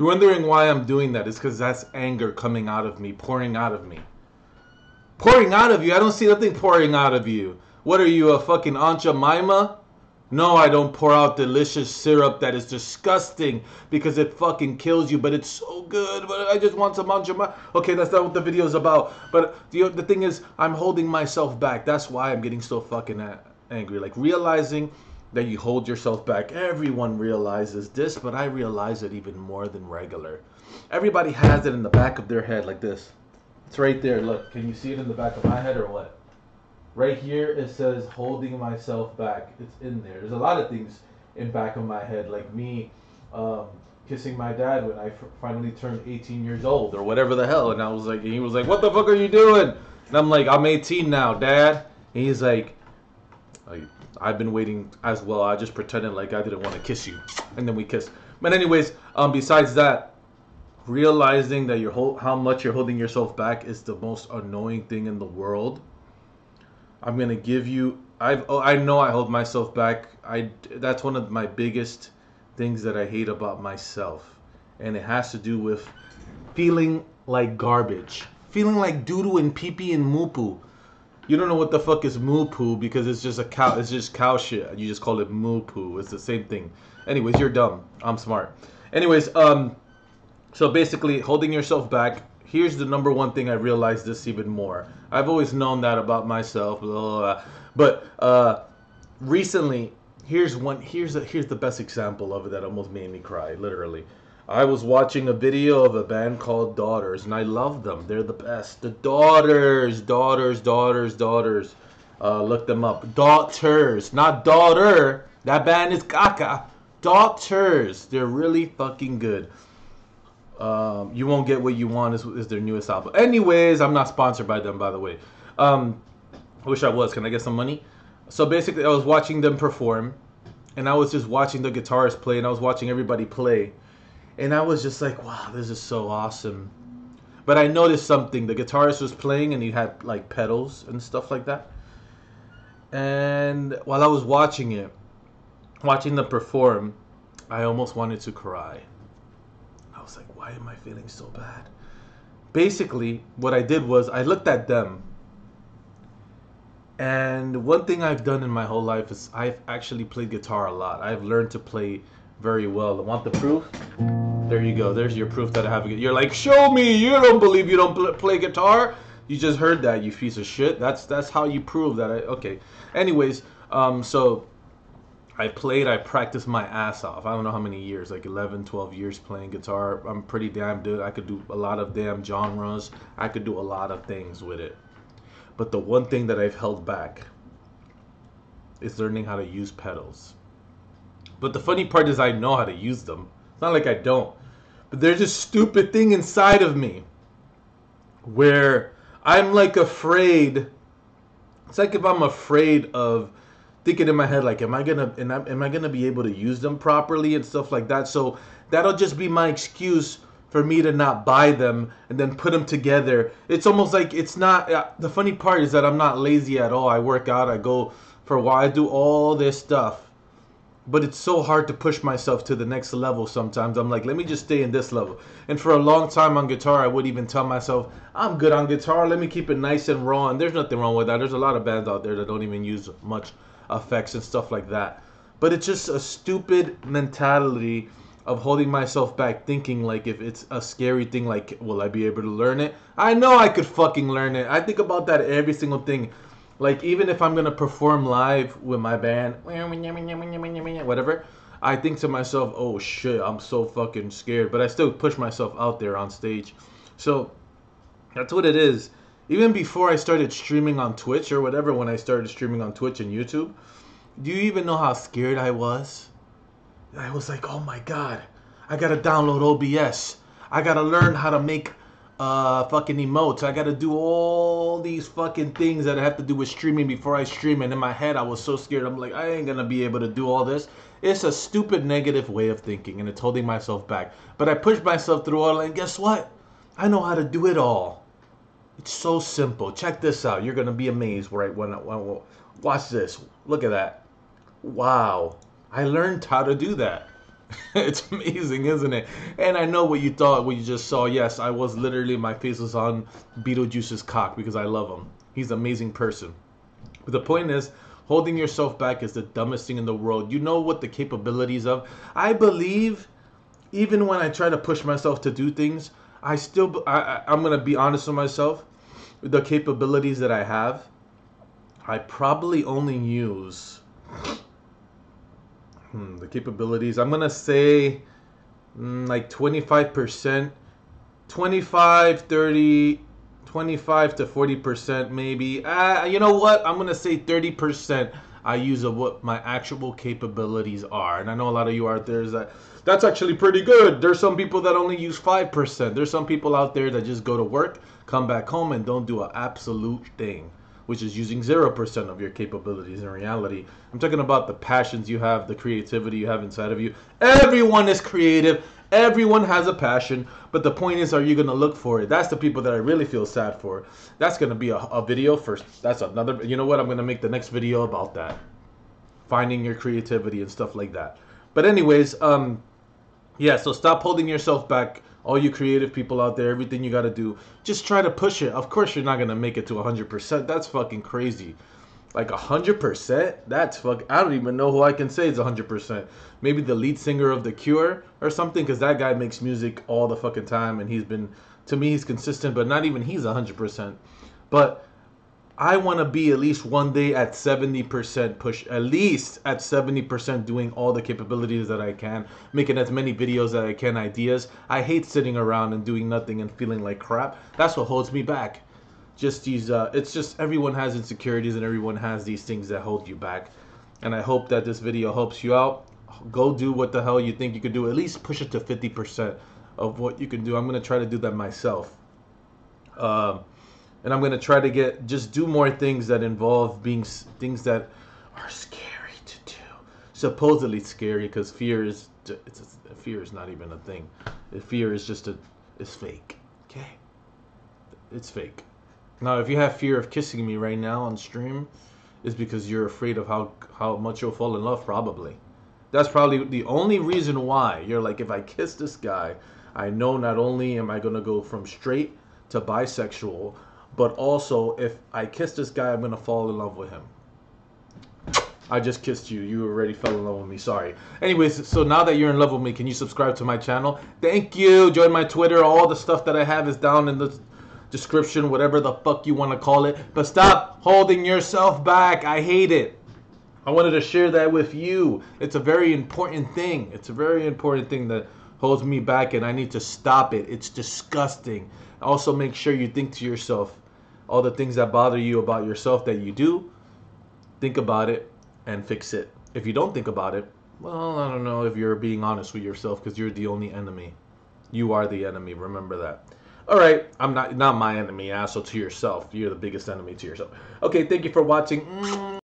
You're wondering why I'm doing that. It's because that's anger coming out of me, pouring out of me. Pouring out of you? I don't see nothing pouring out of you. What are you, a fucking Aunt Jemima? No, I don't pour out delicious syrup that is disgusting because it fucking kills you, but it's so good, but I just want some Aunt Jemima. Okay, that's not what the video is about. But the thing is, I'm holding myself back. That's why I'm getting so fucking angry. Like, realizing that you hold yourself back. Everyone realizes this, but I realize it even more than regular. Everybody has it in the back of their head like this. It's right there. Look, can you see it in the back of my head or what? Right here it says holding myself back. It's in there. There's a lot of things in back of my head, like me kissing my dad when I finally turned 18 years old or whatever the hell. And I was like, he was like, what the fuck are you doing? And I'm like, I'm 18 now, Dad. And he's like, I've been waiting as well. I just pretended like I didn't want to kiss you, and then we kissed. But anyways, besides that, realizing that how much you're holding yourself back is the most annoying thing in the world. I'm gonna give you. I know I hold myself back. That's one of my biggest things that I hate about myself, and it has to do with feeling like garbage, feeling like doo-doo and pee-pee and moo-poo. You don't know what the fuck is moo-poo because it's just a cow. It's just cow shit. You just call it moo-poo. It's the same thing. Anyways, you're dumb. I'm smart. Anyways, so basically, holding yourself back. Here's the number one thing I realized this even more. I've always known that about myself, blah, blah, blah. But recently, here's the best example of it that almost made me cry, literally. I was watching a video of a band called Daughters, and I love them. They're the best. The Daughters. Look them up. Daughters, not daughter. That band is caca. Daughters. They're really fucking good. You Won't Get What You Want is their newest album. Anyways, I'm not sponsored by them, by the way. I wish I was. Can I get some money? So basically, I was watching them perform, and I was just watching the guitarist play, and I was watching everybody play, and I was just like, wow, this is so awesome. But I noticed something. The guitarist was playing, and he had, like, pedals and stuff like that. And while I was watching them perform, I almost wanted to cry. I was like, why am I feeling so bad? Basically, what I did was I looked at them. And one thing I've done in my whole life is I've actually played guitar a lot. I've learned to play very well. I want the proof? There you go. There's your proof that I have. You're like, show me. You don't believe you don't play guitar. You just heard that, you piece of shit. That's how you prove that. Okay. Anyways, so I practiced my ass off. I don't know how many years, like 11, 12 years playing guitar. I'm pretty damn good. I could do a lot of damn genres. I could do a lot of things with it. But the one thing that I've held back is learning how to use pedals. But the funny part is I know how to use them. It's not like I don't. But there's this stupid thing inside of me where I'm like afraid. It's like if I'm afraid of thinking in my head, like, am I gonna be able to use them properly and stuff like that? So that'll just be my excuse for me to not buy them and then put them together. It's almost like it's not. The funny part is that I'm not lazy at all. I work out. I go for a while. I do all this stuff. But it's so hard to push myself to the next level sometimes. I'm like, let me just stay in this level. And for a long time on guitar, I would even tell myself, I'm good on guitar. Let me keep it nice and raw. And there's nothing wrong with that. There's a lot of bands out there that don't even use much effects and stuff like that. But it's just a stupid mentality of holding myself back, thinking like if it's a scary thing, like, will I be able to learn it? I know I could fucking learn it. I think about that every single thing. Like, even if I'm going to perform live with my band, whatever, I think to myself, oh shit, I'm so fucking scared. But I still push myself out there on stage. So that's what it is. Even before I started streaming on Twitch or whatever, when I started streaming on Twitch and YouTube, do you even know how scared I was? I was like, oh my God, I gotta download OBS. I gotta learn how to make fucking emotes. I gotta do all these fucking things that I have to do with streaming before I stream. And in my head, I was so scared. I'm like, I ain't gonna be able to do all this. It's a stupid negative way of thinking, and it's holding myself back. But I pushed myself through all, and guess what? I know how to do it all. It's so simple. Check this out. You're gonna be amazed, right? When watch this. Look at that. Wow. I learned how to do that. It's amazing, isn't it? And I know what you thought, what you just saw. Yes, I was literally, my face was on Beetlejuice's cock because I love him. He's an amazing person. But the point is, holding yourself back is the dumbest thing in the world. You know what the capabilities of. I believe even when I try to push myself to do things, I still, I'm going to be honest with myself. The capabilities that I have, I probably only use, the capabilities, I'm going to say like 25%, 25 to 40% maybe. You know what? I'm going to say 30% I use of what my actual capabilities are. And I know a lot of you out there is that, that's actually pretty good. There's some people that only use 5%. There's some people out there that just go to work, come back home, and don't do an absolute thing, which is using 0% of your capabilities in reality. I'm talking about the passions you have, the creativity you have inside of you. Everyone is creative. Everyone has a passion, but the point is, are you going to look for it? That's the people that I really feel sad for. That's going to be a video first. That's another, you know what? I'm going to make the next video about that. Finding your creativity and stuff like that. But anyways, yeah, so stop holding yourself back. All you creative people out there, everything you got to do, just try to push it. Of course, you're not going to make it to 100%. That's fucking crazy. Like 100%? That's fuck. I don't even know who I can say is 100%. Maybe the lead singer of The Cure or something, because that guy makes music all the fucking time, and he's been, to me, he's consistent, but not even he's 100%. But I want to be at least one day at 70% push, at least at 70% doing all the capabilities that I can, making as many videos that I can, ideas. I hate sitting around and doing nothing and feeling like crap. That's what holds me back. Just these, it's just everyone has insecurities and everyone has these things that hold you back. And I hope that this video helps you out. Go do what the hell you think you could do. At least push it to 50% of what you can do. I'm going to try to do that myself. And I'm going to try to get, just do more things that involve being, things that are scary to do. Supposedly scary, because fear is, fear is not even a thing. Fear is just a, it's fake. Okay? It's fake. Now, if you have fear of kissing me right now on stream, it's because you're afraid of how much you'll fall in love, probably. That's probably the only reason why. You're like, if I kiss this guy, I know not only am I going to go from straight to bisexual, but also if I kiss this guy, I'm going to fall in love with him. I just kissed you. You already fell in love with me. Sorry. Anyways, so now that you're in love with me, can you subscribe to my channel? Thank you. Join my Twitter. All the stuff that I have is down in the description, whatever the fuck you want to call it. But stop holding yourself back. I hate it. I wanted to share that with you. It's a very important thing. It's a very important thing that holds me back, and I need to stop it. It's disgusting. Also, make sure you think to yourself all the things that bother you about yourself that you do. Think about it and fix it. If you don't think about it, well, I don't know if you're being honest with yourself, because you're the only enemy. You are the enemy. Remember that. All right, I'm not my enemy, asshole, to yourself. You're the biggest enemy to yourself. Okay, thank you for watching.